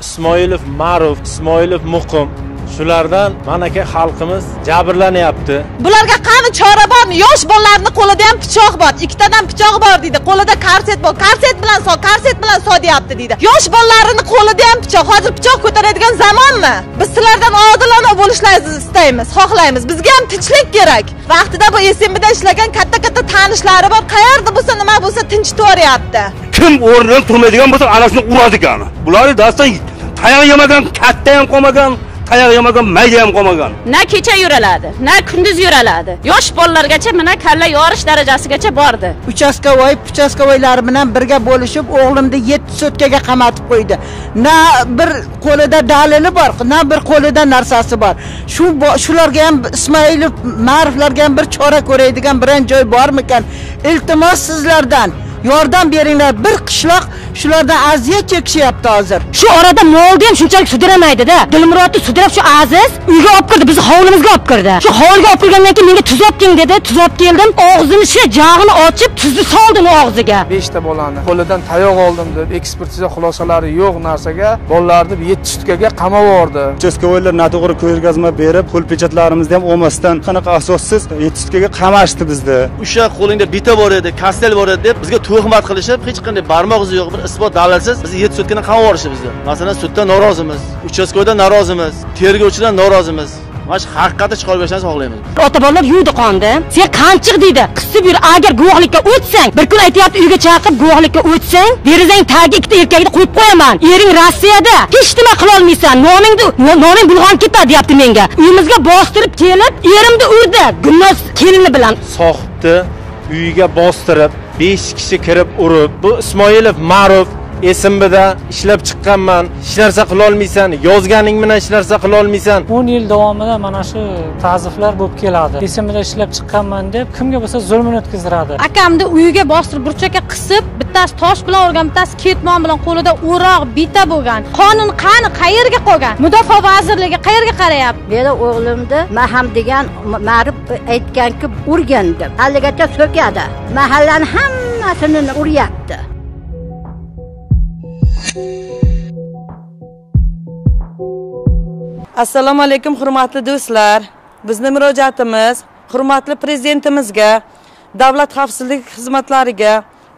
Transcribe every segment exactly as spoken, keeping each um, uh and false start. Ismoilov Marov, Ismoilov Muqim, shulardan manaka xalqimiz jabrlanyapti. Bularga qani chora bormi? Yosh bolalarning qo'lida ham pichoq bor. Ikkitadan pichoq bor deydi. Qo'lida korset bor. Korset bilan so, korset bilan sodyapti deydi. Yosh bolalarning qo'lida ham pichoq. Hozir pichoq ko'taradigan zamonmi? Biz sizlardan odilona bo'lishlaringizni istaymiz, xohlaymiz. Bizga ham tinchlik kerak. Vaqtida bu S N B'da ishlagan katta-katta tanishlari bor. Qayerda bo'lsa, nima bo'lsa tinchib to'rayapti. Kim o'rnidan turmaydigan bo'lsa, anasini uradigan. Bularni dastan tayoq yemagan, katta ham qolmagan. Ayaq yamagan, mayga ham qolmagan. Na kecha yuraladi, na kunduz yuraladi. Yosh bolalargacha mana kalla yorish darajasigacha bordi. Uchastkovoy, uchastkovoylar bilan birga bo'lishib, o'g'limni yetti sotkaga qamatib qo'ydi. Na bir qo'lida dalili bor, na bir qo'lida narsasi bor. Shu shularga ham Ismoilov ma'riflarga ham bir chora ko'raydigan biron joy bormikan? Iltimos sizlardan yordam beringlar. Bir qishloq shulardan aziyat chekishyapti hozir. Shu orada molni ham shunchalik sudramaydi-da. Dilmurodni sudrab shu aziz uyga olib kirdi, bizni hovlimizga olib kirdi. Shu hovliga olib kirgandan keyin menga tuz olib keling dedi. Tuz olib keldim. Og'zini shu jag'ini ochib tuzni soldim og'ziga. beshta bolani qo'lidan tayoq oldim deb ekspertiza xulosalari yo'q narsaga bolalarni yetti tutkaga qamab yordi. Uchastkovoylar noto'g'ri ko'rgazma berib, pul pechatlarimizni ham olmasdan qanaqa asossiz yetti tutkaga qamashdi bizni. O'sha qo'lingda bita bor edi, kastel bor edi deb bizga to'g'mat qilishib, hech qanday barmoq izi yo'q, bir isbot dalilsiz bizni yetti sotkani qamab yorishdi bizni. Masalan, suddan norozimiz, uchastkodan norozimiz, tergovchidan norozimiz. Mana shu haqiqatni chiqarib berishni xohlaymiz. Ota-bonalar yuvdi qonni. Sen qanchiq deydi, qisib yur. Agar guvohlikka o'tsang, bir kun aytayapti, uyga chaqib guvohlikka o'tsang, derazang tagiga ikkita erkakni qo'yib qo'yaman. Ering Rossiyada, hech nima qila olmaysan. Noningni, noning bulg'on ketadi deyapti menga. Uyimizga bostirib kelib, erimni urdi. Gunoh kelini bilan sohibni uyiga bostirib besh kishi kirib urib, bu Ismoilov Marov S N B'da ishlab chiqqanman, hech narsa qila olmaysan, yozganing bilan hech narsa qila olmaysan. o'n yil davomida mana shu ta'ziflar bo'lib keladi. S N B'da ishlab chiqqanman deb kimga bo'lsa zulmni o'tkaziradi. Akamni uyiga bostirib burchakka qisib, bittasi tosh bilan urgan, bittasi ketmon bilan qo'lida o'roq, bita bo'lgan. Qonun qani qayerga qolgan? Mudofaa vazirligi qayerga qarayapti? Meni o'g'limni Maham degan ma'rif aytganki urgan deb. Haligacha so'kadi. Mahallaning hammasini uryapti. Assalomu alaykum hurmatli do'stlar. Bizning murojaatimiz hurmatli prezidentimizga, davlat xavfsizlik xizmatlariga,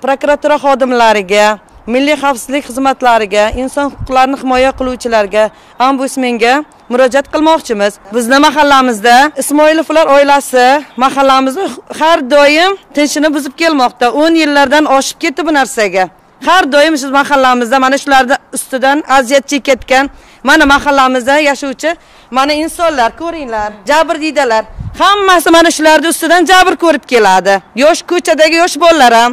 prokuratura xodimlariga, milliy xavfsizlik xizmatlariga, inson huquqlarini himoya qiluvchilarga, ombudsmenga murojaat qilmoqchimiz. Bizning mahallamizda Ismoilovlar oilasi mahallamizni har doim tinchini buzib kelmoqda. o'n yillardan oshib ketdi bu narsaga. Har doim siz mahallamizda mana shularni ustidan aziyat chekayotgan mana mahallamizda yashovchi mana insonlar ko'ringlar, jabr deydilar. Hammasi mana shularning ustidan jabr ko'rib keladi. Yosh ko'chadagi yosh bolalar ham,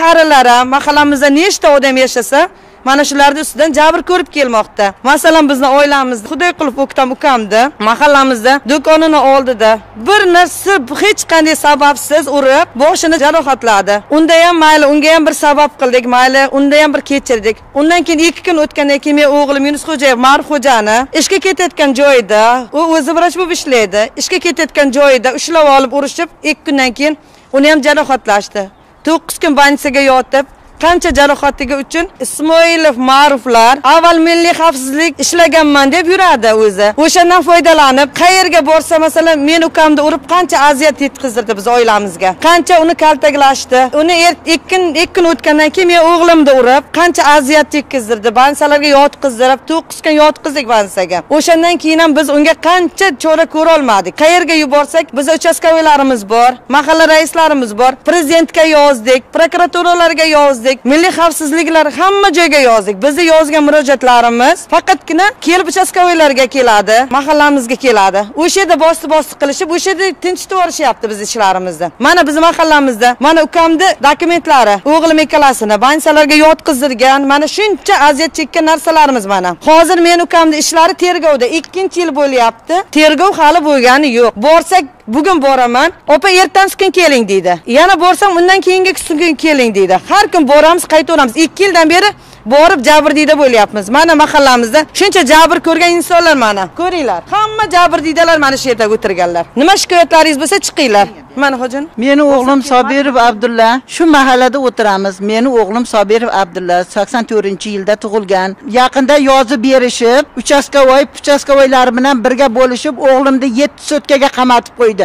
qarilar ham, mahallamizda nechta odam yashasa, mana shularning ustidan jabr ko'rib kelmoqda. Masalan, bizning oilamizda Xudoyqulov o'ktam ukamni mahallamizda do'konini oldida bir narsa hech qanday sababsiz urib, boshini jarohatladi. Unda ham mayli, unga ham bir sabab qildik, mayli, unda ham bir kechirdik. Undan keyin ikki kun o'tgandan keyin men o'g'lim Yunus xo'jayev Marif xo'jani ishga ketayotgan joyida, u o'zi vrach bo'lib ishlaydi. Ishga ketayotgan joyida ushlab olib urishib, ikki kundan keyin uni ham jarohatlashdi. to'qqiz kun banitsaga yotib qancha jarohatiga uchun Ismoilov Maroflar avval milliy xavfsizlik ishlaganman deb yuradi o'zi. O'shandan foydalanib, qayerga borsa, masalan, men ukamni urib qancha aziyat yetkazdirdi biz oilamizga. Qancha uni kaltaklashdi. Uni ikkin ikkin o'tgandan keyin men o'g'limni urib qancha aziyat yetkazdirdi. Bansalarga yotqizdirib, to'qqiz kun yotqizdik bansaga. O'shandan keyin ham biz unga qancha chora ko'ra olmadik. Qayerga yuborsak, biz uchastkovoylarimiz bor, mahalla raislarimiz bor, prezidentga yozdik, prokuraturalarga yozdik. Milliy xavfsizliklar hamma joyga yozdik. Bizni yozgan murojaatlarimiz faqatgina kelib uchastkovoylarga keladi, mahallamizga keladi. O'sha yerda bosib-bosib qilishib, o'sha yerda tinchitib yuborishyapti biz ishlarimizni. Mana bizning mahallamizda mana ukamni dokumentlari, o'g'lim ikkalasini bansalarga yotqizdirgan, mana shuncha aziyat chekkan narsalarimiz mana. Hozir men ukamni ishlari tergovda ikkinchi yil bo'lyapti. Tergov hali bo'lgani yo'q. Borsak bugun boraman, opa ertasi kun keling deydi. Yana borsam undan keyingi kun keling deydi. Har kun boramiz, qaytaveramiz. ikki yildan beri borib jabrdiyda bo'lyapmiz. Mana mahallamizda shuncha jabr ko'rgan insonlar mana. Ko'ringlar, hamma jabrdiydalar mana shu yerda o'tirganlar. Nima shikoyatlaringiz bo'lsa, chiqinglar. Mana hojin. Meni o'g'lim Sobirov Abdulla shu mahallada o'tiramiz. Meni o'g'lim Sobirov Abdulla sakson to'rtinchi yilda tug'ilgan. Yaqinda yozib berishib, uchastkovoy, puchastkovoylar bilan birga bo'lishib, o'g'limni yetti sotkaga qamatib qo'ydi.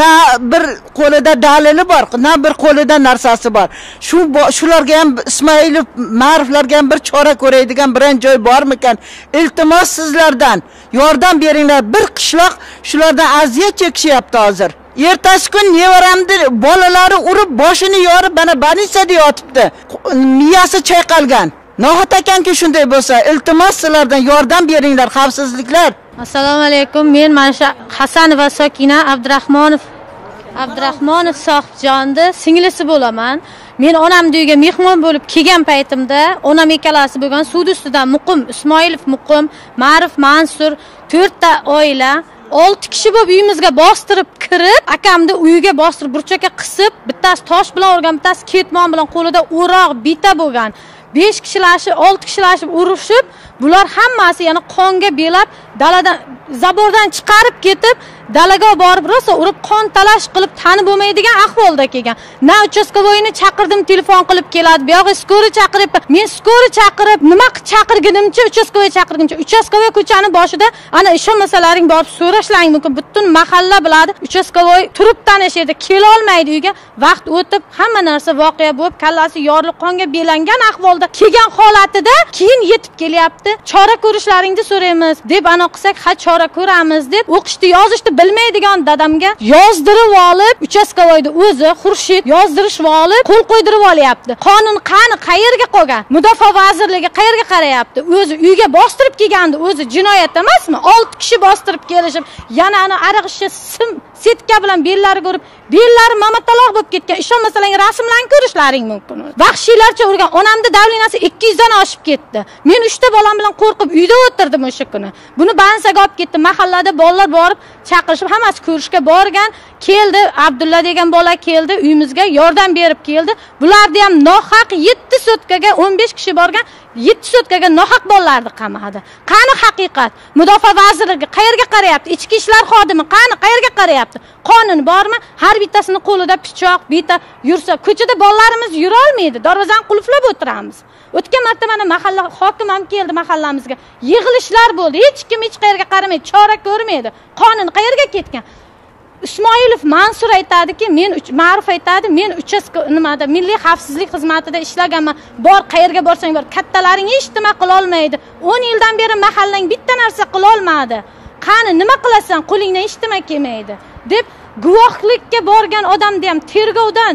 Na bir qo'lida dalili bor, na bir qo'lida narsasi bor. Shu shularga ham Ismoilov Marovlarga ham bir chora ko'raydigan biron joy bormikan? Iltimos sizlardan yordam beringlar. Bir qishloq shulardan aziyat chekishyapti hozir. Ertasi kun nevaramni bolalari urib boshini yorib mana banisada yotibdi. Miyasi chayqalgan. Nohat akanki shunday bo'lsa, iltimos sizlardan yordam beringlar, xavfsizliklar. Assalomu alaykum. Men mana shu Hasanova Sokina Abdurahmonov Abdurahmonov Sohibjonni singlisi bo'laman. Men onamning uyiga mehmon bo'lib kelgan paytimda onam ikkalasi bo'lgan suvdi ustidan Muqim, Ismoilov Muqim, Marov Mansur to'rt ta oila olti kishi bo'lib uyimizga bostirib kirib, akamni uyiga bostirib burchakka qisib, bittasi tosh bilan urgan, bittasi ketmon bilan qo'lida o'roq bita bo'lgan. besh kishilashib, olti kishilashib urushib, bular hammasi yana qonga belab, daladan zabordan chiqarib ketib, dalaga borib rosa urib qon talash qilib tani bo'lmaydigan ahvolda kelgan. Na uchastkovoyni chaqirdim, telefon qilib keladi. Bu yo'q, skori chaqirib, men skori chaqirib, nima chaqirganimcha uchastkovoy chaqirguncha, uchastkovoy ko'chani boshida ana ishonmasalaring borib so'rashlang mumkin. Butun mahalla biladi. Uchastkovoy turib tanish yerda kela olmaydi uyga. Vaqt o'tib, hamma narsa voqea bo'lib, kallasi yorilib qonga belangan ahvolda kelgan holatida keyin yetib kelyapti. Chora ko'rishlaringni so'raymiz deb ana qilsak, ha chora ko'ramiz deb o'qishni yozishni bilmaydigan dadamga yozdirib olib, uchastkovoyni o'zi Xurshid yozdirishib olib, qo'l qo'ydirib olyapti. Qonun qani qayerga qolgan? Mudofaa vazirligi qayerga qarayapti? O'zi uyga bostirib kelganda o'zi jinoyat emasmi? olti kishi bostirib kelishib, yana ana ariq ishi sim setka bilan bellari ko'rib, bellari mamataloq bo'lib ketgan. Ishonmasalaring rasmlarni ko'rishlaring mumkin. Vahshiylarcha urgan onamni Davlinasi ikki yuzdan oshib ketdi. Men uchta bolam bilan qo'rqib uyda o'tirdim o'sha kuni. Buni bansaga olib ketdi. Mahallada bolalar borib chaqirishib, hammasi ko'rishga borgan. Keldi, Abdulla degan bola keldi, uyimizga yordam berib keldi. Bularni ham nohaq yetti sotkaga o'n besh kishi borgan, yetti sotkaga nohaq bolalarni qamadi. Qani haqiqat? Mudofaa vazirligi qayerga qarayapti? Ichki ishlar xodimi qani qayerga qarayapti? Qonun bormi? Har bittasini qo'lida pichoq, bita yursa, ko'chada bolalarimiz yura olmaydi. Darvozani qulflab o'tiramiz. O'tgan marta mana mahalla hokim ham keldi mahallamizga. Yig'ilishlar bo'ldi. Hech kim hech qayerga qaramaydi, chora ko'rmaydi. Qonun qayerga ketgan? Ismoilov Mansur aytadiki, men Ma'ruf aytadi, men uchastka nimada milliy xavfsizlik xizmatida ishlaganman. Bor, qayerga borsang bor, kattalaring hech nima qila olmaydi. o'n yildan beri mahallang bitta narsa qila olmadi. Qani nima qilasan, qo'lingdan hech nima kelmaydi deb guvohlikka borgan odamni ham tergovdan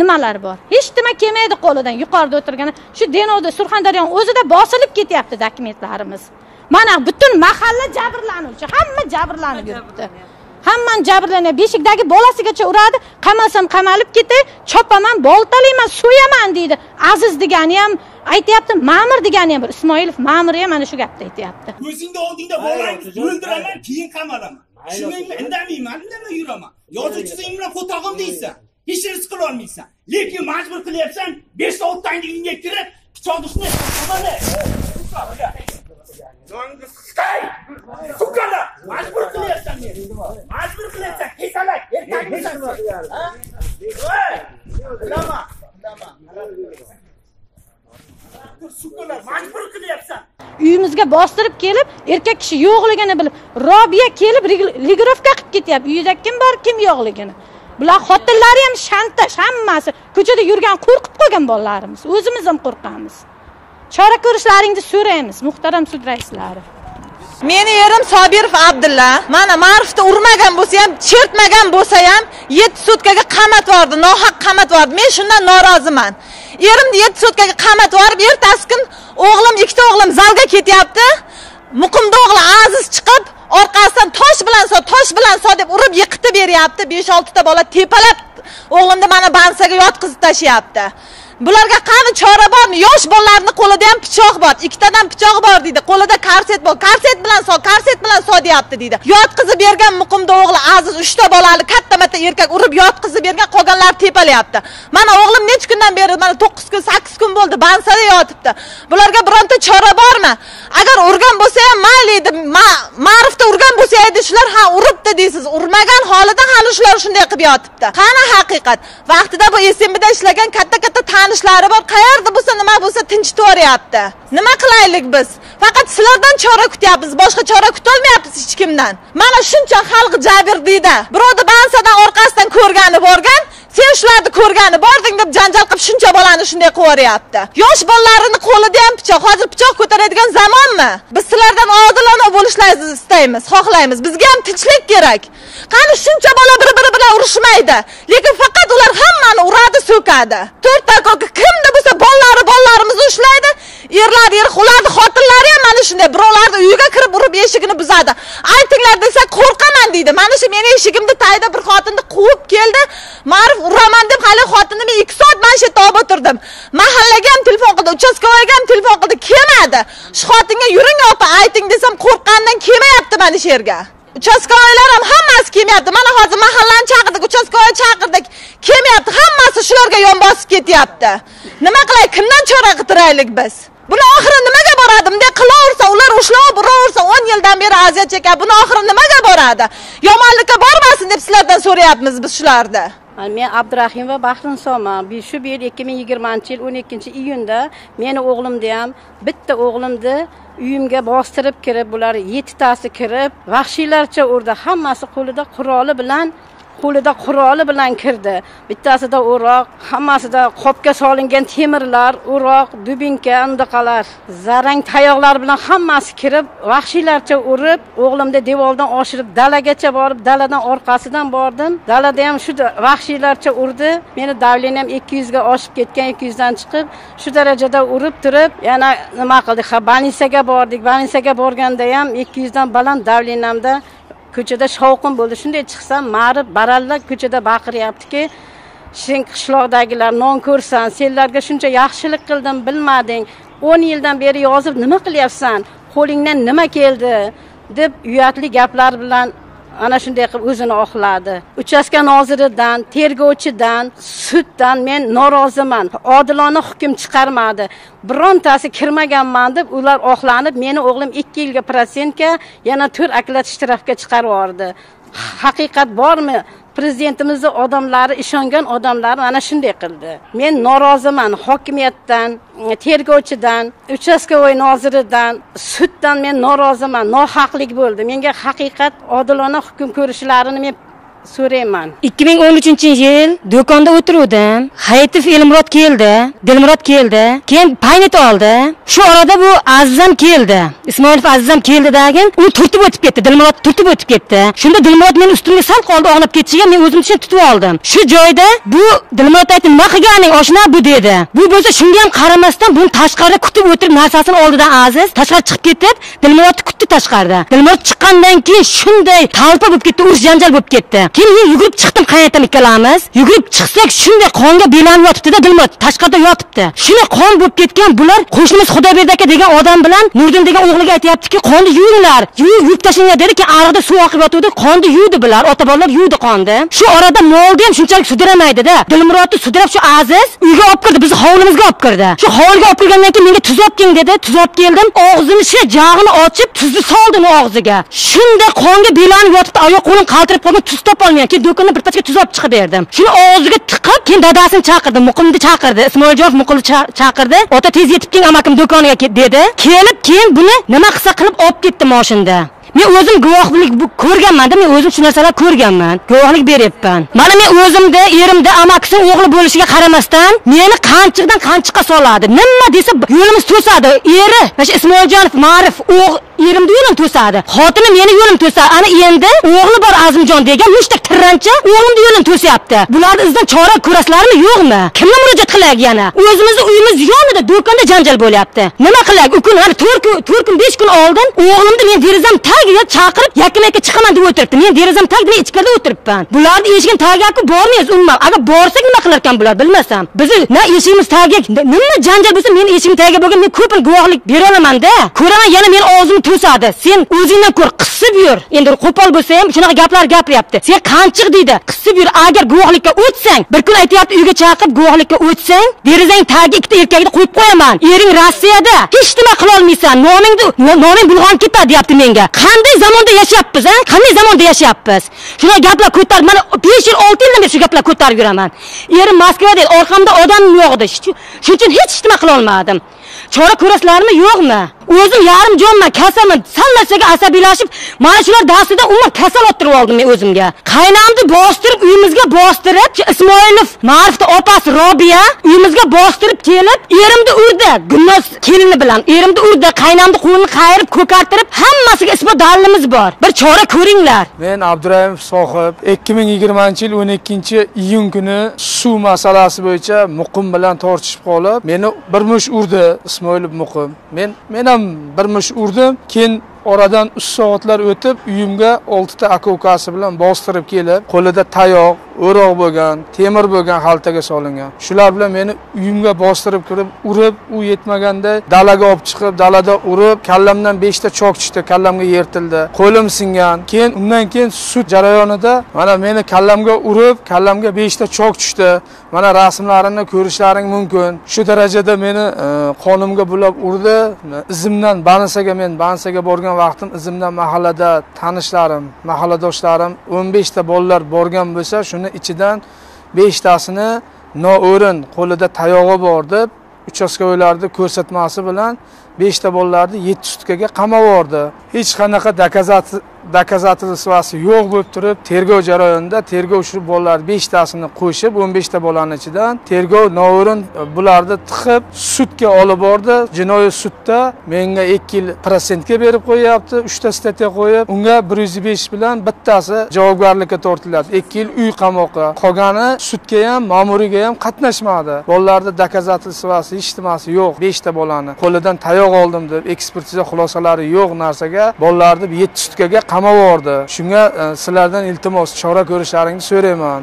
nimalar bor. Hech nima kelmaydi qo'lidan. Yuqorida o'tirgani shu Denovda, Surxondaryoning o'zida bosilib ketyapti dokumentlarimiz. Mana butun mahalla jabrlanuvchi, hamma jabrlanib yuribdi. Hamman jabrlanib, beshikdagi bolasigacha uradi, qamasam qamalib ketay, chopaman, boltalayman, so'yaman deydi. Aziz degani ham aytayapti, Ma'mur degani ham bir Ismoilov Ma'mur ham mana shu gapni aytayapti. O'zingda oldingda bolangni o'ldiraman, keyin qamalaman. Shuningmi indamayman, indamay yuraman. Yozuvchisi imron qo'tog'im deysan, hech narsa qila olmaysan. Lekin majbur qilyapsan, besh olti tanga unga kirib, pichoq ustiga qamala. Jongiz qay! Sukala! Majbur qilyapsan meni. Majbur qilyapsan, kesalak, ertakmisan. Ha? Voy! Indama, indama. Sukalar majbur qilyapsan. Uyimizga bostirib kelib, erkak kishi yo'qligini bilib, Robiya kelib ligirovka qilib ketyapti. Uyida kim bor, kim yo'qligini. Bular xotinlari ham shantaj, hammasi ko'chada yurgan qo'rqib qolgan bolalarimiz. O'zimiz ham qo'rqamiz. Chora ko'rishlaringizni so'raymiz, muhtaram sud raislari. Meni erim Sobirov Abdulla, mana Ma'rufni urmagan bo'lsa ham, chertmagan bo'lsa ham yetti sotkaga qamatvordi, nohaq qamatvordi. Men shundan noroziman. Erimni yetti sotkaga qamatvorib, ertasi kun o'g'lim, ikkita o'g'lim zalga ketyapti. Muqimda o'g'li Aziz chiqib, orqasidan tosh bilan so, tosh bilan so deb urib yiqitib beryapti. besh olti ta bola tepalab o'g'limni mana bansaga yotqizib tashlayapti. bularga qani chora bormi? Yosh bolalarning qo'lida ham pichoq bor. Ikkitadan pichoq bor deydi. Qo'lida korset bor. Korset bilan so, korset bilan so deyapti deydi. Yotqizib bergan Muqimda o'g'li Aziz uchta bolali katta-matta erkak urib yotqizib bergan, qolganlar tepalyapti. Mana o'g'lim necha kundan beri, mana to'qqiz kun sakkiz kun bo'ldi bansada yotibdi. Bularga bironta chora bormi? Agar urgan bo'lsa ham mayli edi. Ma'rifda urgan bo'lsa edi, shular ha uribdi deysiz. Urmagan holida hali shular shunday qilib yotibdi. Qani haqiqat? Vaqtida bu S N B'da ishlagan katta-katta tanishlari bor. Qayerda bo'lsa, nima bo'lsa tinch to'rayapti. Nima qilaylik biz? Faqat sizlardan chora kutyapmiz. Boshqa chora kutolmayapmiz hech kimdan. Mana shuncha xalq jabr deydi. Birovni bansadan orqasidan ko'rgani borgan, sen shularni ko'rgani bording deb janjal qilib shuncha bolani shunday qo'yapti. Yosh bolalarni qo'lida ham pichoq, hozir pichoq ko'taradigan zamonmi? Biz sizlardan odilona bo'lishlaringizni istaymiz, xohlaymiz. Bizga ham tinchlik kerak. Qani shuncha bola bir-biri bilan urushmaydi, lekin faqat ular hammani uradi, so'kadi. To'rtta qo'lga kimda bo'lsa bolalari bolalarimizni ushlaydi, erlar er xuladi, xotinlari ham mana shunday birovlarni uyiga kirib urib eshigini buzadi. Aytinglar desa qo'rqaman deydi. Mana shu meni eshigimni tayda bir xotinni quvib keldi. Ma'ruf uraman deb hali xotinimni ikki soat mana shu yerda o'tirdim. Mahallaga ham telefon qildi, uchastkovoyga ham telefon qildi, kelmadi. Shu xotinga yuring opa, ayting desam qo'rqqandan kelmayapti mana shu yerga. Uchastkovoylar ham hammasi kelmayapti. Mana hozir mahallani chaqirdik, uchastkovoy chaqirdik, kelmayapti. Hammasi shularga yon bosib ketyapti. Nima qilay, kimdan chora qidiraylik biz? Buni oxiri nimaga boradi? Bunday qilaversa, ular ushlab uraversa, o'n yildan beri aziyat chekadi. Buni oxiri nimaga boradi? Yomonlikka bormasin deb sizlardan so'rayapmiz biz shularni. Men Abdurahimova Bahrinsoman. Shu yil ikki ming yigirmanchi yil o'n ikkinchi iyunda meni o'g'limni ham, bitta o'g'limni uyimga bostirib kirib, bular yettitasi kirib, vahshiylarcha urdi. Hammasi qo'lida quroli bilan, qo'lida quroli bilan kirdi. Bittasida o'roq, hammasida qopga solingan temirlar, o'roq, dubinka, andaqalar, zarang tayoqlar bilan hammasi kirib, vahshiylarcha urib, o'g'limni devordan oshirib dalagacha borib, daladan orqasidan bordim. Dalada ham shu vahshiylarcha urdi. Meni davleniyam ikki yuz ga oshib ketgan, ikki yuz dan chiqib, shu darajada urib turib, yana nima qildik? Ha, balnisaga bordik. Balnisaga borganda ham ikki yuz dan baland davleniyamda ko'chada shovqin bo'ldi. Shunday chiqsam, ma'rib baralla ko'chada baqiryaptiki, sen qishloqdagilar non ko'rsan, senlarga shuncha yaxshilik qildim, bilmading. o'n yildan beri yozib nima qilyapsan? Qo'lingdan nima keldi? Deb uyatli gaplar bilan ana shunday qilib o'zini oqladi. Uchastka noziridan, tergovchidan, suddan men noroziman. Odilona hukm chiqarmadi. Birontasi kirmaganman deb ular oqlanib, meni o'g'lim ikki yilga protsentga, yana to'rt aklat ishtirofga chiqarib yubordi. Haqiqat bormi? Prezidentimizning odamlari, ishongan odamlar mana shunday qildi. Men noroziman hokimiyatdan, tergovchidan, uchastkovoy noziridan, suddan men noroziman. Nohaqlik bo'ldi. Menga haqiqat, odilona hukm ko'rishlarini men so'rayman. ikki ming o'n uchinchi yil do'konda o'tirdim. Hayitov Dilmurod keldi, Dilmurod keldi. Keyin paynet oldi. Shu orada bu Azizam keldi. Ismoilov Azizam keldidagi, u turtib o'tib ketdi. Dilmurod turtib o'tib ketdi. Shunda Dilmurod meni ustimga sal qoldi, og'nab ketishiga men o'zim uchun tutib oldim. Shu joyda bu Dilmurod aytdi, "Nima qilganing, oshna bu?" dedi. Bu bo'lsa shunga ham qaramasdan buni tashqarida kutib o'tirib, narsasini oldidan Aziz tashqarga chiqib ketib, Dilmurodni kutdi tashqarida. Dilmurod chiqqandan keyin shunday talpa bo'lib ketdi, urush janjal bo'lib ketdi. Keyin men yugurib chiqdim, qayerdan ikkalamiz. Yugurib chiqsak shunday qonga belanib yotibdi-da Dilmurod tashqarida yotibdi. Shuni qon bo'lib ketgan bular qo'shnimiz Xudabeybek degan odam bilan Nurdim degan o'g'liga aytayaptiki, "Qonni yuvinglar, yuvib yuvib tashlanglar" dedi-ki, "Ariqda suv oqib yotuvdi, qonni yuvdi bular, ota-bolalar yuvdi qonni." Shu orada molni ham shunchalik sudiramaydi-da. Dilmurodni sudirab shu Aziz uyga olib kirdi, bizni hovlimizga olib kirdi. Shu hovliga olib kirgandan keyin menga tuz olib keling dedi. Tuz olib keldim, og'zini shu jag'ini ochib tuzni soldim og'ziga. Shunda qonga belanib yotibdi, oyoq qo'lim qaltirib qoldi, tuz topa olmayman. Keyin do'kondan bir pachka tuz olib chiqib berdim. Shuni og'ziga tiqib, keyin dadasini chaqirdi, Muqimni chaqirdi, Ismoilov Muqim chaqirdi. "Ota tez yetib keling, amakim do'koniga" dedi. Kelib, keyin buni nima qilsa qilib olib ketdi mashinada. Men o'zim guvohlik ko'rganman-da, men o'zim shu narsalar ko'rganman. Guvohlik beryapman. Mana men o'zimda, erimda amakisi o'g'li bo'lishiga qaramasdan, meni qanchiqdan qanchiqqa soladi. Nima desa yo'limiz to'sadi. Eri, mana Ismoiljonov Marov, o'g'li yerimda yo'lim to'sadi. Xotinim yana yo'lim to'sadi. Ana endi o'g'li bor Azimjon degan mushta qirancha o'g'limda yo'lim to'syapti. Bularni izdan chora ko'rasizlarmi, yo'qmi? Kimga murojaat qilaylik yana? O'zimizni uyimiz yonida do'konda janjal bo'lyapti. Nima qilaylik? U kun hali to'rt kun besh kun oldin o'g'limni men derazam tagiga chaqirib, yakka-yakka chiqaman deb o'tiribdi. Men derazam tagida ichkarida o'tiribman. Bularni eshigin tagiga bormaymiz umuman. Agar borsak nima qilar ekan bular, bilmasam. Bizni na eshigimiz tagiga, nima janjal bo'lsa, men eshigim tagiga bo'lgan men ko'pin guvohlik bera olaman-da. Ko'raman yana men og'zimni to'sadi. Sen o'zingdan ko'r, qissib yur. Endi qo'pol bo'lsa ham shunaqa gaplar gapiryapti. Sen qanchiq deydi. Qissib yur. Agar guvohlikka o'tsang, bir kun aytayapti uyga chaqib guvohlikka o'tsang, derazang tagiga ikkita erkakni qo'yib qo'yaman. Ering Rossiyada, hech nima qila olmaysan. Noningni, noning bulg'on ketadi deyapti menga. Qanday zamonda yashayapmiz, ha? Qanday zamonda yashayapmiz? Shuna gaplar ko'tarib, mana besh yil olti yildan beri shu gaplar ko'tarib yuraman. Erim Moskvada, orqamda odam yo'q edi. Shuning uchun hech nima qila olmadim. Chora ko'rasizlarmi, yo'qmi? O'zim yarim jonman, kasalman, sallasiga asabiylashib, mana shular darsida umr kasal ottirib oldim men o'zimga. Qaynamni bostirib, uyimizga bostirib, Ismoilov Marovni opasi Robiya uyimizga bostirib kelib, erimni urdi. Gunnoz kelini bilan erimni urdi, qaynamni qo'lini qayirib, ko'kartirib, hammasiga isbot dalilimiz bor. Bir chora ko'ringlar. Men Abdurahym Sohib ikki ming yigirmanchi yil o'n ikkinchi iyun kuni suv masalasi bo'yicha Muqim bilan tortishib qolib, meni bir mush urdi Ismoilov Muqim. Men men birmish urdim, keyin oradan uch soatlar o'tib uyimga oltita aka-ukasi bilan bostirib kelib, qo'lida tayoq, o'roq bo'lgan, temir bo'lgan xaltaga solingan. Shular bilan meni uyimga bostirib kirib, urib, u yetmaganda dalaga olib chiqib, dalada urib, kallamdan beshta chok tushdi, kallamga yertildi. Qo'lim singan. Keyin undan keyin sud jarayonida mana meni kallamga urib, kallamga beshta chok tushdi. Mana rasmlarini ko'rishlaring mumkin. Shu darajada meni qonimga bulab urdi. Izimdan bansaga men bansaga borgan vaqtim izimdan mahallada tanishlarim, mahalladoshlarim o'n beshta bolalar borgan bo'lsa, shuni ichidan beshtasini noo'rin qo'lida tayog'i bor deb uchastkovoylarni ko'rsatmasi bilan beshta bolalarni yetti sutkaga qamab yubordi. Hech qanaqa dokazatovasi yo'q bo'lib turib, tergov jarayonida tergov shu bolalar beshtasini qo'shib o'n beshta bolaning ichidan tergov noo'rin bularni tiqib sudga olib bordi. Jinoiy sudda menga ikki yil protsentga berib qo'yapti, uchta statya qo'yib, unga bir yuz besh bilan bittasi javobgarlikka tortiladi. ikki yil uy qamoqi, qolgani sudga ham, ma'muriga ham qatnashmadi. Bolalarning dokazatovasi hech nimasi yo'q. beshta bolani qo'lidan tayoq oldim deb ekspertiza xulosalari yo'q narsaga bolalarni yetti sutkaga qamab yubordi. Shunga sizlardan iltimos chora ko'rishlaringizni so'rayman.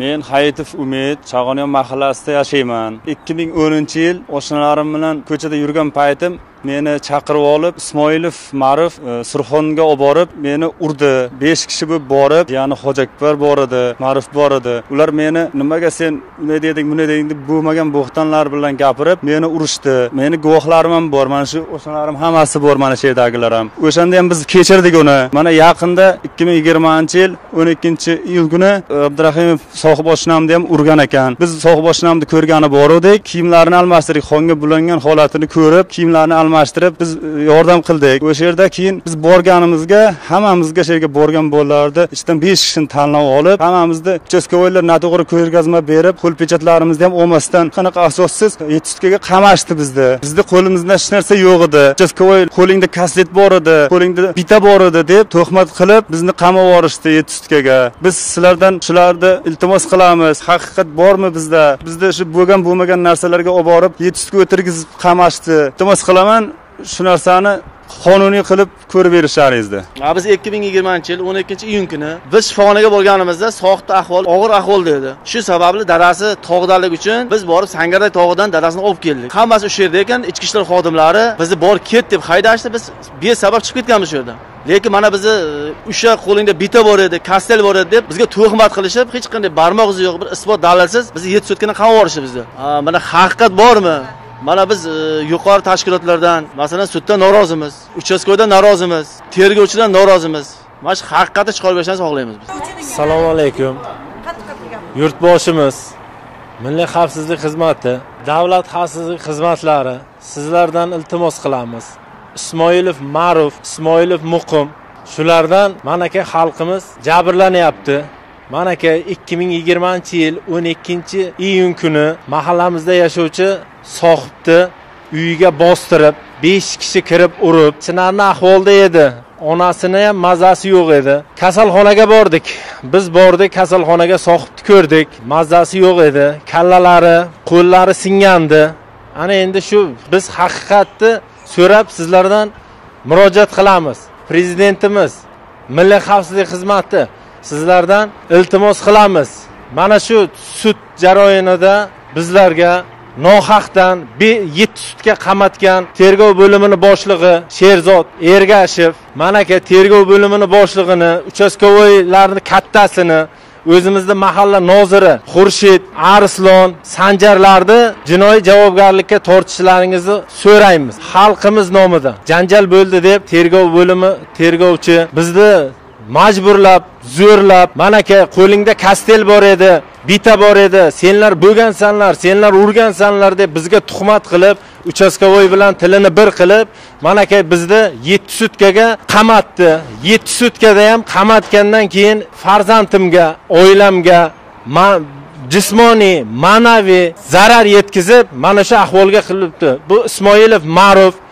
Men Hayitov Umid, Chag'onyan mahallasida yashayman. ikki ming o'ninchi yil oshnalarim bilan ko'chada yurgan paytim meni chaqirib olib, Ismoilov Marov Surxonga olib borib, meni urdi. besh kishi bo'lib borib, ya'ni Xo'jakbar bor edi, Marov bor edi. Ular meni nimaga sen nima deding, buni deding deb bo'lmagan bo'xtonlar bilan gapirib, meni urishdi. Meni guvohlarim ham bor, mana shu o'shanlarim hammasi bor, mana shu yerdagilar ham. O'shanda ham biz kechirdik uni. Mana yaqinda ikki ming yigirmanchi yil o'n ikkinchi iyul kuni Abdurahim Sohibjonamni ham urgan ekan. Biz Sohibjonamni ko'rgani bor edik, kiyimlarini almashtirdik, xonga bulangan holatini ko'rib, kiyimlarini almashtirib biz yordam qildik. O'sha yerda keyin biz borganimizga hammamizga shu yerga borgan bolalarni ichdan besh kishini tanlab olib, hammamizni uchastkovoylar noto'g'ri ko'rgazma berib, qo'l pechatlarimizni ham olmasdan qanaqa asossiz yetti sutkaga qamashdi bizni. Bizni qo'limizda hech narsa yo'q edi. Uchastkovoy qo'lingda kaset bor edi, qo'lingda bita bor edi deb to'xmat qilib bizni qamab yorishdi yetti sutkaga. Biz sizlardan shularni iltimos qilamiz. Haqiqat bormi bizda? Bizda shu bo'lgan bo'lmagan narsalarga olib borib yetti sutkaga o'tirgizib qamashdi. Iltimos qilaman, shu narsani qonuniy qilib ko'rib berishlaringizda. Biz ikki ming yigirmanchi yil o'n ikkinchi iyun kuni biz shifoxonaga borganimizda soxta ahvol, og'ir ahvol dedi. Shu sababli dadasi tog'dalik uchun biz borib Sangarday tog'idan dadasini olib keldik. Hammasi o'sha yerda ekan, ichki ishlar xodimlari bizni bor ket deb haydashdi, biz besabab chiqib ketganmiz shu yerdan. Lekin mana bizni o'sha qo'lingda bita bor edi, kastel bor edi deb bizga to'xmat qilishib, hech qanday barmoq izi yo'q, bir isbot dalilsiz bizni yetti sutkani qamab yuborishdi bizni. Mana haqiqat bormi? Mana biz yuqori tashkilotlardan, masalan, suddan norozimiz, uchastkodan norozimiz, tergovchidan norozimiz. Mana shu haqiqatni chiqarib berishni xohlaymiz biz. Assalomu alaykum. Yurtboshimiz, Milliy xavfsizlik xizmati, davlat xavfsizlik xizmatlari sizlardan iltimos qilamiz. Ismoilov Marov, Ismoilov Muqim, shulardan manaka xalqimiz jabrlanyapti. Manaka ikki ming yigirmanchi yil o'n ikkinchi iyun kuni mahallamizda yashovchi Sohibni uyiga bostirib, besh kishi kirib urib, sinarni ahvolda edi. Onasini ham mazasi yo'q edi. Kasalxonaga bordik. Biz bordik, kasalxonaga soqibni ko'rdik. Mazasi yo'q edi. Kallalari, qo'llari singandi. Ana endi shu biz haqiqatni so'rab sizlardan murojaat qilamiz. Prezidentimiz, Milliy xavfsizlik xizmati sizlardan iltimos qilamiz. Mana shu sud jarayonida bizlarga nohaqdan yetti sutga qamatgan tergov bo'limini boshlig'i Sherzod Ergashev, mana aka tergov bo'limini boshlig'ini, uchastkovoylarning kattasini, o'zimizning mahalla noziri Xurshed Arslon sanjarlarni jinoiy javobgarlikka tortishlaringizni so'raymiz. Xalqimiz nomidan janjal bo'ldi deb tergov bo'limi tergovchi bizni majburlab, zo'rlab, mana aka qo'lingda kastel bor edi, bita bor edi, senlar bo'lgansanlar, senlar urgansanlar deb bizga tuhmat qilib, uchastkovoy bilan tilini bir qilib, mana aka bizni yetti sutkaga qamatdi. yetti sutkada ham qamatgandan keyin farzandimga, oilamga jismoniy, ma'naviy zarar yetkazib, mana shu ahvolga qilibdi. Bu Ismoilov Marov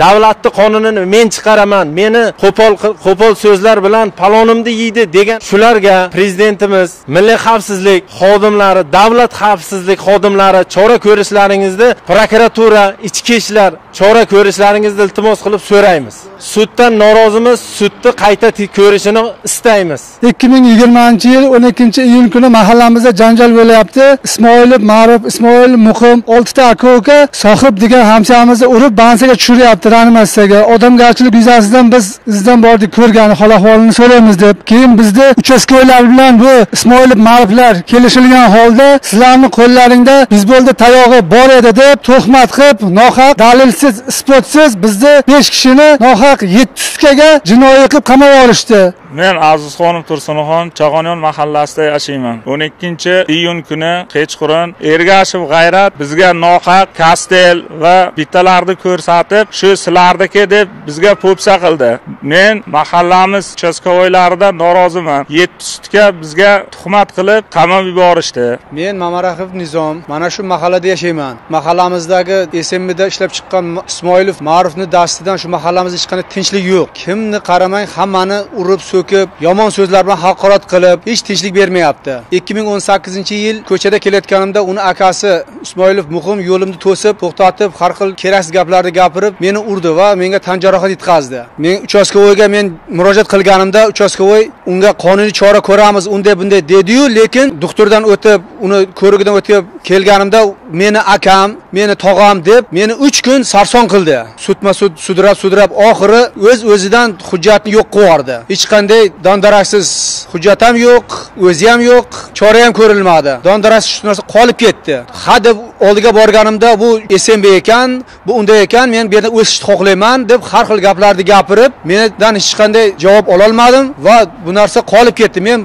davlatning qonunini men chiqaraman, meni qo'pol qo'pol so'zlar bilan palonimni yeydi degan shularga prezidentimiz, milliy xavfsizlik xodimlari, davlat xavfsizlik xodimlari chora ko'rishlaringizni, prokuratura, ichki ishlar chora ko'rishlaringizni iltimos qilib so'raymiz. Suddan norozimiz, sudni qayta ko'rishini istaymiz. ikki ming yigirmanchi yil o'n ikkinchi iyun kuni mahallamizda janjal bo'lyapti. Ismoilov Marov, Ismoilov Muqim olti ta aka-uka Sohib degan hamshamizni urib bansiga tushiryapti. Ranimasiga odamgarchilik yuzasidan biz sizdan bordik ko'rgani, hol-ahvolini so'raymiz deb. Keyin bizda uchastkovoylar bilan bu Ismoilov Marovlar kelishilgan holda sizlarning qo'llaringda bizbolda tayog'i bor edi deb tuhmat qilib, nohaq, dalilsiz, isbotsiz bizni besh kishini nohaq yetti sutkaga jinoiy qilib qamab olishdi. Men Azizxonim Tursunoxon, Chag'onyan mahallasida yashayman. o'n ikkinchi iyun kuni kechqurun Ergashev G'ayrat bizga nohaq kastel va bittalarni ko'rsatib, shu sizlardiki deb bizga po'psa qildi. Men mahallamiz uchastkovoylaridan noroziman. yetti sutga bizga tuhmat qilib qamab yuborishdi. Men Mamaraxov Nizom, mana shu mahallada yashayman. Mahallamizdagi S M B'da ishlab chiqqan Ismoilov Marovning dastidan shu mahallamizda hech qanday tinchlik yo'q. Kimni qaramang, hammani urib so'kib, yomon so'zlar bilan haqorat qilib, hech tinchlik bermayapti. ikki ming o'n sakkizinchi yil ko'chada kelayotganimda uni akasi Ismoilov Muqim yo'limni to'sib, to'xtatib, har xil keraksiz gaplarni gapirib, meni urdi va menga tan jarohati yetkazdi. Men uchastkovoyga men murojaat qilganimda uchastkovoy unga qonuniy chora ko'ramiz, unday bunday dedi-yu, lekin doktordan o'tib, uni ko'rigidan o'tib kelganimda meni akam, meni tog'am deb meni uch kun sarson qildi. Sudma-sud sudrab-sudrab oxiri o'z-o'zidan hujjatni yo'q qo'yardi. Hech qanday dondaraksiz hujjat ham yo'q, o'zi ham yo'q, chora ham ko'rilmadi. Dondaraksiz shu narsa qolib ketdi. Ha deb oldiga borganimda bu S N B ekan, bu unday ekan, men bu yerda o'sishni xohlayman deb har xil gaplarni gapirib, mendan hech qanday javob ola olmadim va bu narsa qolib ketdi. Men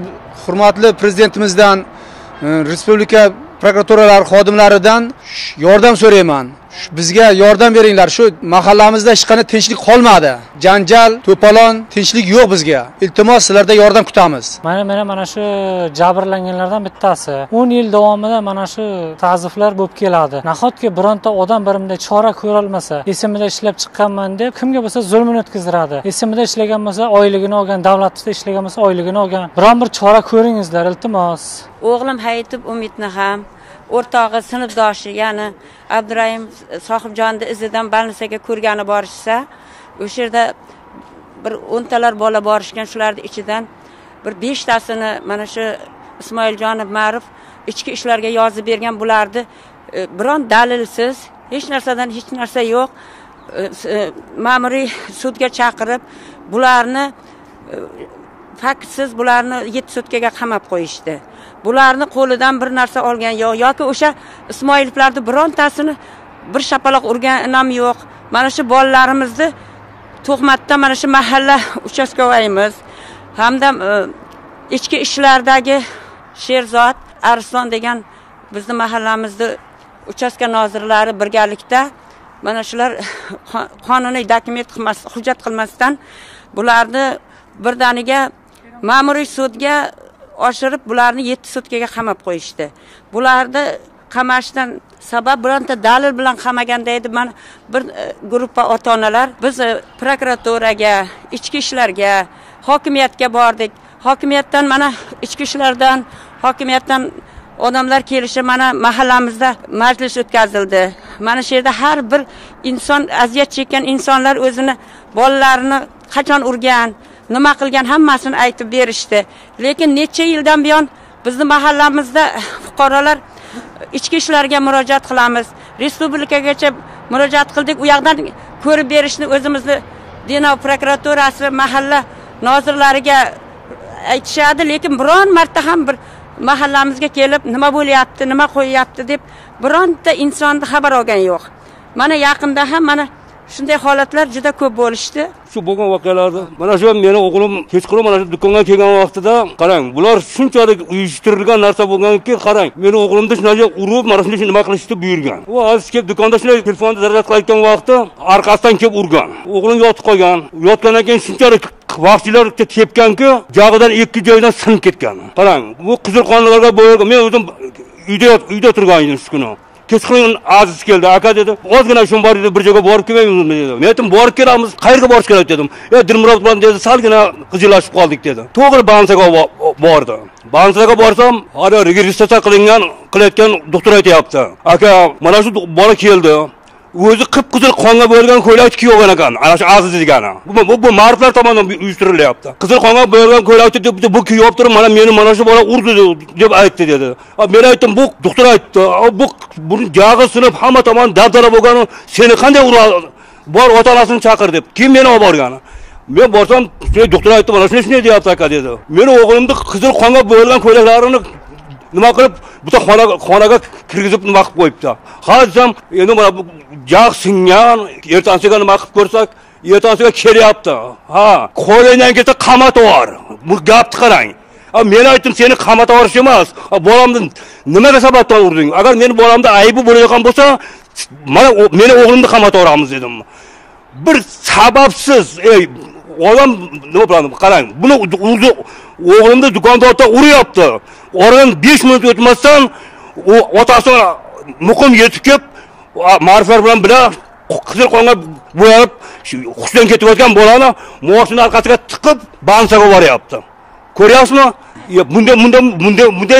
hurmatli prezidentimizdan, respublika prokuraturalari xodimlaridan yordam so'rayman. Bizga yordam beringlar. Shu mahallamizda hech qanday tinchlik qolmadi. Janjal, to'polon, tinchlik yo'q bizga. Iltimos, sizlardan yordam kutamiz. Mana meni mana shu jabrlanganlardan bittasi o'n yil davomida mana shu ta'ziflar bo'lib keladi. Nahotki bironta odam birimda chora ko'ra olmasa, esimda ishlab chiqqanman deb kimga bo'lsa zulmni o'tkazdiradi. Esimda ishlagan bo'lsa, oyligini olgan, davlatda ishlagan bo'lsa, oyligini olgan. Biron bir chora ko'ringizlar, iltimos. O'g'lim hayitib umidni ham o'rtog'i, sinfdoshi, ya'ni Abdurahym Sohibjonov izidan balnisaga ko'rgani borishsa, o'sha yerda bir o'ntalar bola borishgan, shularning ichidan bir beshtasini mana shu Ismoiljonov Ma'ruf ichki ishlarga yozib bergan, bularni biron dalilsiz, hech narsadan hech narsa yo'q, ma'muriy sudga chaqirib, bularni faktsiz bularni yetti sutkaga qamab qo'yishdi. Bularni qo'lidan bir narsa olgan yo'q yoki o'sha Ismoilovlarning birontasini bir shapaloq urgan ham yo'q. Mana shu bolalarimizni to'xmatda mana shu mahalla uchastkovoyimiz hamda ichki ishlardagi Sherzod Arslon degan bizning mahallamizda uchastka nozirlari birgalikda mana shular qonuniy dokument qilmas, hujjat qilmasdan bularni birdaniga ma'muriy sudga oshirib bularni yetti sutkaga qamab qo'yishdi. Bularni qamashdan sabab bironta dalil bilan qamaganda edi. Men bir guruhga ota-onalar biz prokuraturaga, ichki ishlarga, hokimiyatga bordik. Hokimiyatdan mana ichki ishlardan, hokimiyatdan odamlar kelishi mana mahallamizda majlis o'tkazildi. Mana shu yerda har bir inson aziyat chekkan insonlar o'zini bolalarini qachon urgan, nima qilgan hammasini aytib berishdi. Lekin necha yildan buyon bizning mahallamizda fuqarolar ichki ishlarga murojaat qilamiz. Respublikagacha murojaat qildik. U yoqdan ko'rib berishni o'zimizni Denov prokuraturasi mahalla nozirlariga aytishadi, lekin biron marta ham bir mahallamizga kelib nima bo'lyapti, nima qo'yapti deb bironta insondan xabar olgan yo'q. Mana yaqinda ham mana shunday holatlar juda ko'p bo'lishdi. Shu bo'lgan voqealarda mana shu meni o'g'lim kechqurun mana shu do'konga kelgan vaqtida qarang, bular shunchalik uyushtirilgan narsa bo'lganki, qarang, meni o'g'limni shunday urib, mana shunday nima qilishni buyurgan. U aziz kelib do'konda shunday telefonni zaryad qilayotgan vaqtda orqasidan kelib urgan. O'g'lim yotib qolgan. Yotgandan keyin shunchalik vaqtchilar tepganki, jag'idan ikki joydan sinib ketgan. Qarang, bu qizil qonlarga bo'yalgan. Men o'zim uyda uyda turgan edim shu kuni. Kechqurun aziz keldi, aka dedi. Ozgina shun bor edi, bir joyga borib kelmaymizmi dedi. Men aytdim, borib kelamiz, qayerga borish kerak dedim. Ya Dilmurod bilan dedi, salgina qijilashib qoldik dedi. To'g'ri Bansaga bordi. Bansaga borsam, hali registratsiya qilingan, qilayotgan doktor aytayapti. Aka, mana shu bola keldi. O'zi qip-qizil qonga bo'yalgan ko'ylakni kiygan ekan, ana shu aziz degani. Bu bu, bu ma'riflar tomonidan uyushtirilyapti. Qizil qonga bo'yalgan ko'ylakni deb bu kiyib turib, mana meni mana shu bola urdi deb aytdi dedi. Men aytdim, bu doktor aytdi, bu buni jag'i sinib, hamma tomon dardora bo'lgan, seni qanday uradi? Bor ota-onasini chaqir deb. Kim meni olib borgani? Men borsam, doktor aytdi, mana shuni shunday deyapti aka dedi. Meni o'g'limni qizil qonga bo'yalgan ko'ylaklarini nima qilib, bu xonaga xonaga kirgizib nima qilib qo'yibdi. Hozir ham endi mana bu jag' singan, ertansiga nima qilib ko'rsak, ertansiga kelyapti. Ha, qo'lingdan ketsa qamatib var. Bu gapni qarang. Men aytdim, seni qamatib yorish emas. Bolamni nimaga sababdan urding? Agar meni bolamda aybi bo'layotgan bo'lsa, mana meni o'g'limni qamatib yoramiz dedim. Bir sababsiz ey odam nima bilan qarang, buni urdi. O'g'limni do'konda uryapti. Oradan besh minut o'tmasdan u otasi Muqim yetib kelib, ma'riflar bilan bilan qizil qonga bo'yalib, hushdan ketayotgan bolani mo'shining orqasiga tiqib, Bansaga boryapti. Ko'ryapsizmi? Bunday bunday bunday bunday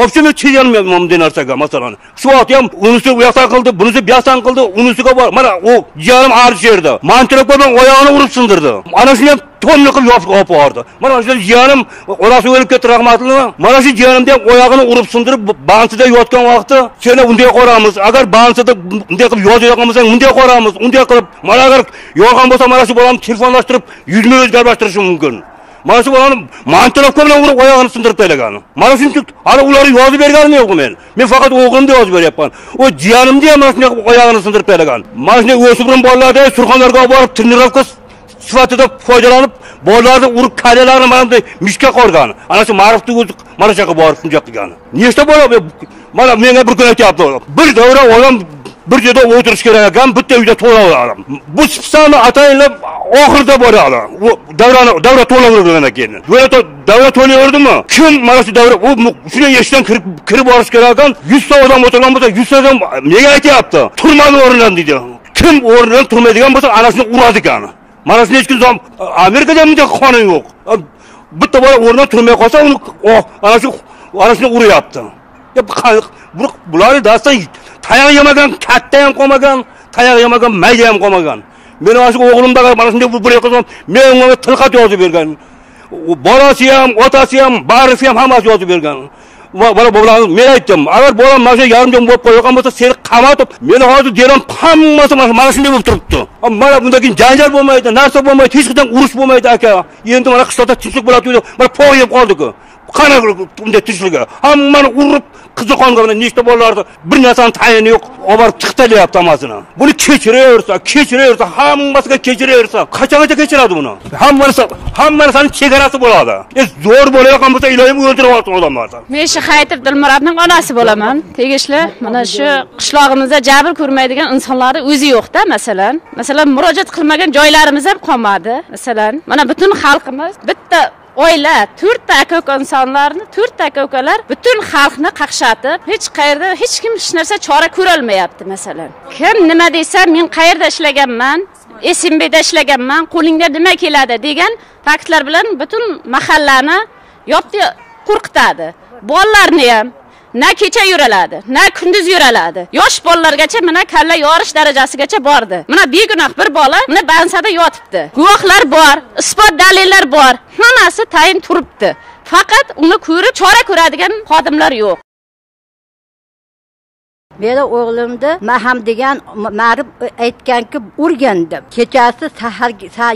o'zimni chiyolmayman bunday narsaga, masalan. Shu vaqtda ham unisi uyaqdan qildi, bunisi buyaqdan qildi, unisiga bor. Mana u yarim arch yerda. Mantiroq bilan oyog'ini urib sindirdi. Mana shuni ham to'nni qilib yopib olib bordi. Mana shu yarim onasi o'lib ketdi rahmatli. Mana shu yarimda ham oyog'ini urib sindirib, bansida yotgan vaqti seni unday qoramiz. Agar bansida unday qilib yozayotgan bo'lsang, unday qoramiz. Unday qilib, mana agar yolg'on bo'lsa, mana shu bolamni telefonlashtirib, yuzini o'zgartirishi mumkin. Mana shu bolani mantiroq bilan urib oyog'ini sindirib tashlagan. Mana shuncha hali ular yozib berganim yo'q men. Men faqat o'g'limni yozib beryapman. O jiyanimni ham mana shunday oyog'ini sindirib tashlagan. Mana shunday o'smirim bolalarda Surxondaryoga borib trenirovka sifatida foydalanib, bolalarni urib qariyalarini mana bunday mishka qorgan. Ana shu ma'rifni o'zi mana shu yerga borib shunday qilgan. Nechta bola mana menga bir kun aytayapti. Bir davra odam bir joyda o'tirish kerak ekan, bitta uyda to'laveraman. Bu sipsani ataylab oxirida boradi. U davrani davra to'lavergandan keyin. Yo'lda davra to'layverdimi? Kim mana shu davra u shunday eshikdan kirib kirib borish kerak ekan, yuz ta odam o'tirgan bo'lsa, yuz ta odam nega aytayapti? Turmani o'rnidan dedi. Kim o'rnidan turmaydigan bo'lsa, ana shuni uradi ekan. Mana shuni hech kim Amerikada bunday qonun yo'q. Bitta bola o'rnidan turmay qolsa, uni ana shu ana shuni uryapti. Bularni dastan tayoq yemagan, katta ham qolmagan, tayoq yemagan, mayda ham qolmagan. Men o'sha o'g'limdagi mana shunday bir qizim, men unga tilxat yozib bergan. Bolasi ham, otasi ham, barisi ham hammasi yozib bergan. Va bola bolamni men aytdim, agar bolam mana shu yarim jom bo'lib qo'ygan bo'lsa, seni qamatib, meni hozir deram hammasi mana shunday bo'lib turibdi. Mana bundan keyin janjal bo'lmaydi, narsa bo'lmaydi, hech qanday urush bo'lmaydi aka. Endi mana qishloqda tinchlik bo'ladi, mana po'y yeb qoldik-ku. Qana bunday tinchlikga. Hammani urib, qiziqonga bilan nechta bolalarda bir narsani tayini yo'q. obarib chiqtalyapti hammasini. Buni kechiraversak, kechiraversak, hammasiga kechiraversak, qachongacha kechiradi buni? Hammasi, hammasining chegarasi bo'ladi. Endi zo'r bo'layotgan bo'lsa, iloyim o'ldirib olsin odamlarni. Men shu Hayitov Dilmurodning onasi bo'laman. Tegishli mana shu qishlog'imizda jabr ko'rmaydigan insonlarni o'zi yo'q-da, masalan. Masalan, murojaat qilmagan joylarimiz ham qolmadi. Masalan, mana butun xalqimiz bitta oila, to'rtta aka-uka insonlarni, to'rtta aka-ukalar butun xalqni qaqshatib, hech qayerda hech kim hech narsa chora ko'ra olmayapti masalan. Kim nima desa, men qayerda ishlaganman, S N B'da ishlaganman, qo'lingda nima keladi degan faktlar bilan butun mahallani yopdi, qo'rqitadi. Bolalarni ham na kecha yuraladi, na kunduz yuraladi. Yosh bolalargacha mana kalla yorish darajasigacha bordi. Mana begunoh bir bola mana bansada yotibdi. Guvohlar bor, isbot dalillar bor. Hammasi tayin turibdi. Faqat uni ko'rib chora ko'radigan xodimlar yo'q. Meni o'g'limni Maham degan ma'rif aytganki urgandim. Kechasi sahar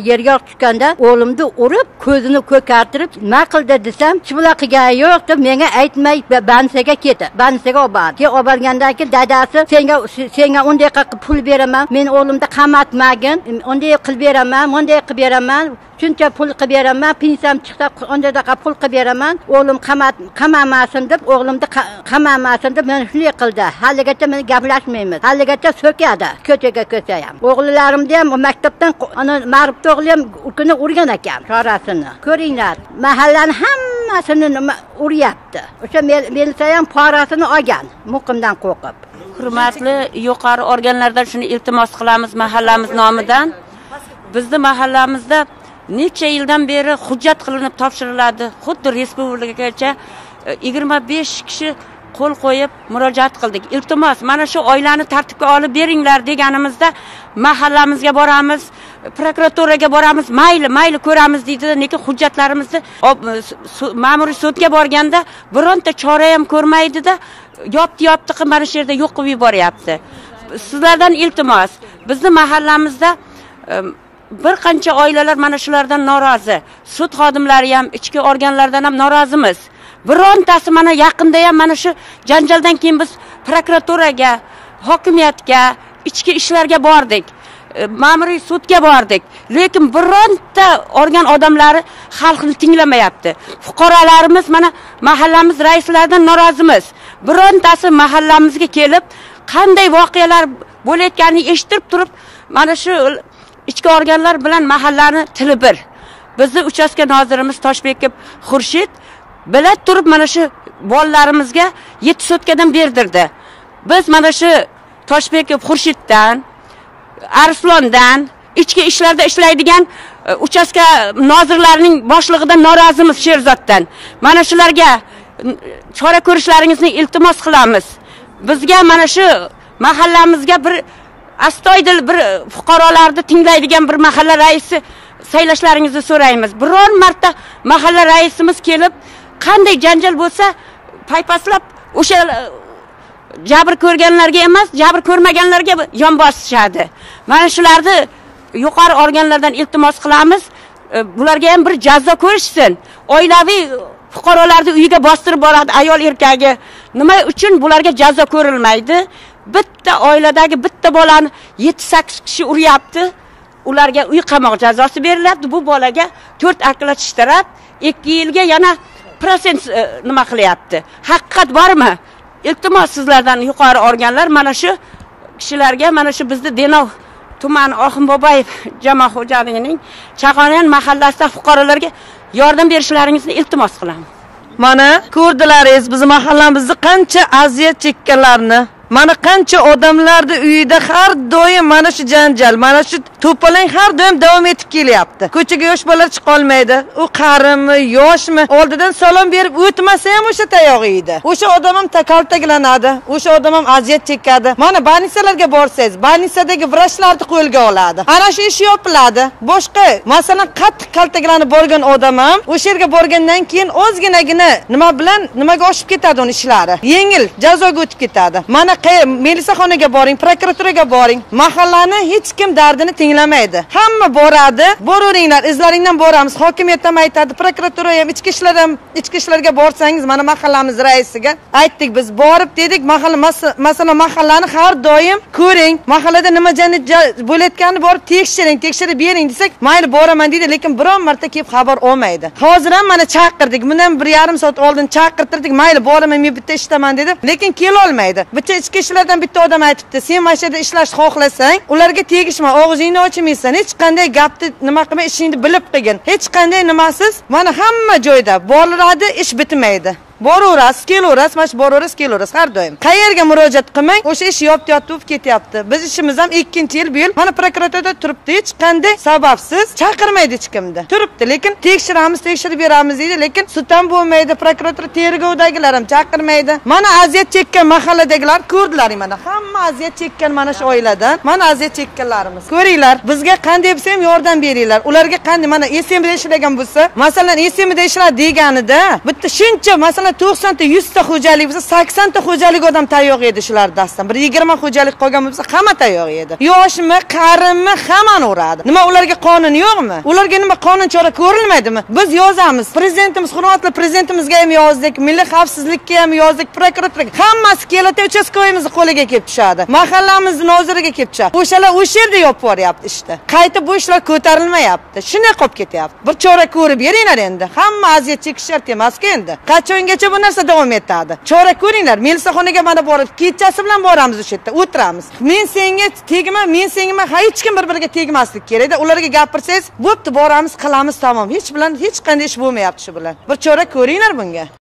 yerga tushganda o'g'limni urib, ko'zini ko'kartirib, nima qildi desam, kim bilan qilgani yo'q deb menga aytmay bansaga ketdi. Bansaga olib bordi. Keyin olib borgandan keyin dadasi senga senga unday qilib pul beraman, men o'g'limni qamatmagin, unday qilib beraman, bunday qilib beraman. Shuncha pul qilib beraman, pensiyam chiqsa undaqa pul qilib beraman. O'g'lim qamat qamamasin deb, o'g'limni qamamasin deb men shunday qildi. Haligacha men gaplashmaymiz. Haligacha so'kadi, ko'chaga ko'tayam. O'g'lillarimni ham maktabdan ana ma'rif to'g'li ham kuni urgan ekan chorasini. Ko'ringlar, mahallaning hammasini nima uryapti. O'sha mensa ham parasini olgan, Muqimdan qo'rqib. Hurmatli yuqori organlardan shuni iltimos qilamiz mahallamiz nomidan. Bizni mahallamizda necha yildan beri hujjat qilinib topshiriladi. Xuddi respublikagacha yigirma besh kishi qo'l qo'yib murojaat qildik. Iltimos, mana shu oilani tartibga olib beringlar deganimizda mahallamizga boramiz, prokuraturaga boramiz, mayli, mayli ko'ramiz deydi, lekin hujjatlarimizni ma'muriy sudga borganda bironta chora ham ko'rmaydi-da, yopti-yopti qilib mana shu yerda yo'q qilib yuboryapti. Sizlardan iltimos, bizni mahallamizda bir qancha oilalar mana shulardan norozi. Sud xodimlari ham, ichki organlardan ham norozimiz. Birontasi mana yaqinda ham mana shu janjaldan keyin biz prokuraturaga, hokimiyatga, ichki ishlarga bordik, ma'muriy sudga bordik. Lekin bironta organ odamlari xalqni tinglamayapti. Fuqarolarimiz mana mahallamiz raislaridan norozimiz. Birontasi mahallamizga kelib, qanday voqealar bo'layotganini eshitib turib, mana shu ichki organlar bilan mahallani tili bir. Bizni uchastka nozirimiz Toshbekov Xurshid bilib turib mana shu bolalarimizga yetti sotkadan berdirdi. Biz mana shu Toshbekov Xurshiddan, Ariflondan, ichki ishlarda ishlaydigan uchastka nozirlarining boshlig'idan norozimiz Sherzoddan. Mana shularga chora ko'rishlaringizni iltimos qilamiz. Bizga mana shu mahallamizga bir astoydil bir fuqarolarni tinglaydigan bir mahalla raisi saylashlaringizni so'raymiz. Biror marta mahalla raisimiz kelib, qanday janjal bo'lsa, paypaslab o'sha jabr ko'rganlarga emas, jabr ko'rmaganlarga yon bosishadi. Mana shularni yuqori organlardan iltimos qilamiz, bularga ham bir jazo ko'rishsin. Oilaviy fuqarolarni uyiga bostirib boradi ayol erkagi. Nima uchun bularga jazo ko'rilmaydi? Bitta oiladagi bitta bolani yetti sakkiz kishi uryapti. Ularga uy qamoq jazosi beriladi. Bu bolaga to'rt akla tishtirib, ikki yilga yana protsent nima qilyapti. Haqiqat bormi? Iltimos sizlardan yuqori organlar mana shu kishilarga mana shu bizni Denov tumani Oximbobayev jamoat xo'jaligining Chag'onyan mahallasida fuqarolarga yordam berishlaringizni iltimos qilaman. Mana ko'rdilaringiz bizning mahallamizni qancha aziyat chekkanlarni. Mana qancha odamlarni uyida har doim mana shu janjal, mana shu to'palang har doim davom etib kelyapti. Ko'chaga yosh bolalar chiqa olmaydi. U qarimi, yoshmi, oldidan salom berib o'tmasa ham o'sha tayoq yeydi. O'sha odam ham takaltaklanadi, o'sha odam ham aziyat chekadi. Mana bolnisalarga borsangiz, bolnisadagi vrachlarni qo'lga oladi. Ana shu ish yopiladi. Boshqa, masalan, qattiq kaltaklanib borgan odam ham o'sha yerga borgandan keyin o'zginagina nima bilan nimaga oshib ketadi uning ishlari. Yengil jazoga o'tib ketadi. Mana milisaxonaga boring, prokuraturaga boring. Mahallani hech kim dardini tinglamaydi. Hamma boradi, boraveringlar, izlaringdan boramiz. Hokimiyat ham aytadi, prokuratura ham, ichki ishlar ham, ichki ishlarga borsangiz, mana mahallamiz raisiga aytdik biz borib dedik, mahalla masalan mahallani har doim ko'ring, mahallada nima janjal bo'layotganini borib tekshiring, tekshirib bering desak, mayli boraman deydi, lekin biron marta kelib xabar olmaydi. Hozir ham mana chaqirdik, bundan bir yarim soat oldin chaqirtirdik, mayli boraman, men bitta ishdaman dedi, lekin kela olmaydi. Bitta ichki ishlardan bitta odam aytibdi, sen mana shu yerda ishlashni xohlasang, ularga tegishma, og'zingni ochmaysan, hech qanday gapni nima qilma, ishingni bilib qilgin. Hech qanday nimasiz, mana hamma joyda boradi, ish bitmaydi. Boraverasiz, kelaverasiz, mana shu boraverasiz, kelaverasiz har doim. Qayerga murojaat qilmang, o'sha ish yopib yotib ketyapti. Biz ishimiz ham ikkinchi yil bu yil mana prokuraturada turibdi, hech qanday sababsiz chaqirmaydi hech kimni. Turibdi, lekin tekshiramiz, tekshirib beramiz deydi, lekin sud ham bo'lmaydi, prokuratura tergovdagilar ham chaqirmaydi. Mana aziyat chekkan mahalladagilar ko'rdilar mana. Hamma aziyat chekkan mana shu oiladan, mana aziyat chekkanlarimiz. Ko'ringlar, bizga qanday bo'lsa ham yordam beringlar. Ularga qanday mana S N Bda ishlagan bo'lsa, masalan S N Bda ishlar deganida, bitta shuncha masalan to'qson ta yuz ta xo'jalik bo'lsa, sakson ta xo'jalik odam tayyor edi shular dastan. bir yigirma xo'jalik qolgan bo'lsa, hamma tayyor edi. Yoshmi, qarimi, hammani uradi. Nima ularga qonun yo'qmi? Ularga nima qonun chora ko'rilmaydimi? Biz yozamiz. Prezidentimiz, hurmatli prezidentimizga ham yozdik, milliy xavfsizlikka ham yozdik, prokuraturaga. Hammasi kelata uchastkoyimizni qo'liga kelib tushadi. Mahallamizni noziriga kelib tushadi. O'shalar o'sha yerda yopib boryapti ishni. Qayta bu ishlar ko'tarilmayapti. Shunday qolib ketyapti. Bir chora ko'rib beringlar endi. Hamma aziyat chekishar emas-ku endi. Qachonga bu narsa davom etadi. Chora ko'ringlar, Melsaxonaga mana borib, kechasi bilan boramiz o'sha yerda, o'tiramiz. Men senga tegma, men senga hech kim bir-biriga tegmaslik kerakda. Ularga gapirsangiz, bo'pti, boramiz, qilamiz, tamom. Hech bilan hech qanday ish bo'lmayapti shu bilan. Bir chora ko'ringlar bunga.